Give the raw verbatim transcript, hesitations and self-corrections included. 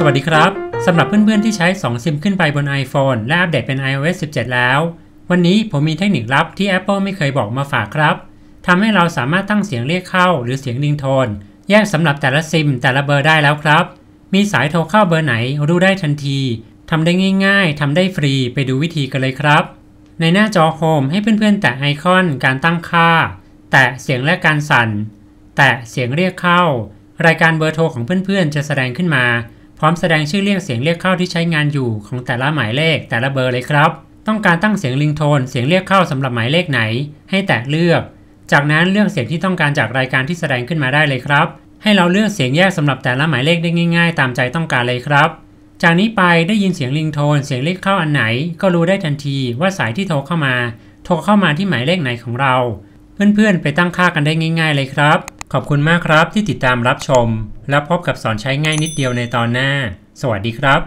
สวัสดีครับสำหรับเพื่อนๆที่ใช้สองซิมขึ้นไปบน iPhone และอัปเดตเป็น ไอโอเอส สิบเจ็ด แล้ววันนี้ผมมีเทคนิคลับที่ Apple ไม่เคยบอกมาฝากครับทำให้เราสามารถตั้งเสียงเรียกเข้าหรือเสียงริงโทนแยกสำหรับแต่ละซิมแต่ละเบอร์ได้แล้วครับมีสายโทรเข้าเบอร์ไหนรู้ได้ทันทีทำได้ง่ายๆทำได้ฟรีไปดูวิธีกันเลยครับในหน้าจอโฮมให้เพื่อนๆแตะไอคอนการตั้งค่าแตะเสียงและการสั่นแตะเสียงเรียกเข้ารายการเบอร์โทรของเพื่อนๆจะแสดงขึ้นมาพร้อมแสดงชื่อเรียกเสียงเรียกเข้าที่ใช้งานอยู่ของแต่ละหมายเลขแต่ละเบอร์เลยครับต้องการตั้งเสียงริงโทนเสียงเรียกเข้าสำหรับหมายเลขไหนให้แตะเลือกจากนั้นเลือกเสียงที่ต้องการจากรายการที่แสดงขึ้นมาได้เลยครับให้เราเลือกเสียงแยกสำหรับแต่ละหมายเลขได้ง่ายๆตามใจต้องการเลยครับจากนี้ไปได้ยินเสียงริงโทนเสียงเรียกเข้าอันไหนก็รู้ได้ทันทีว่าสายที่โทรเข้ามาโทรเข้ามาที่หมายเลขไหนของเราเพื่อนๆไปตั้งค่ากันได้ง่ายๆเลยครับขอบคุณมากครับที่ติดตามรับชมและพบกับสอนใช้ง่ายนิดเดียวในตอนหน้าสวัสดีครับ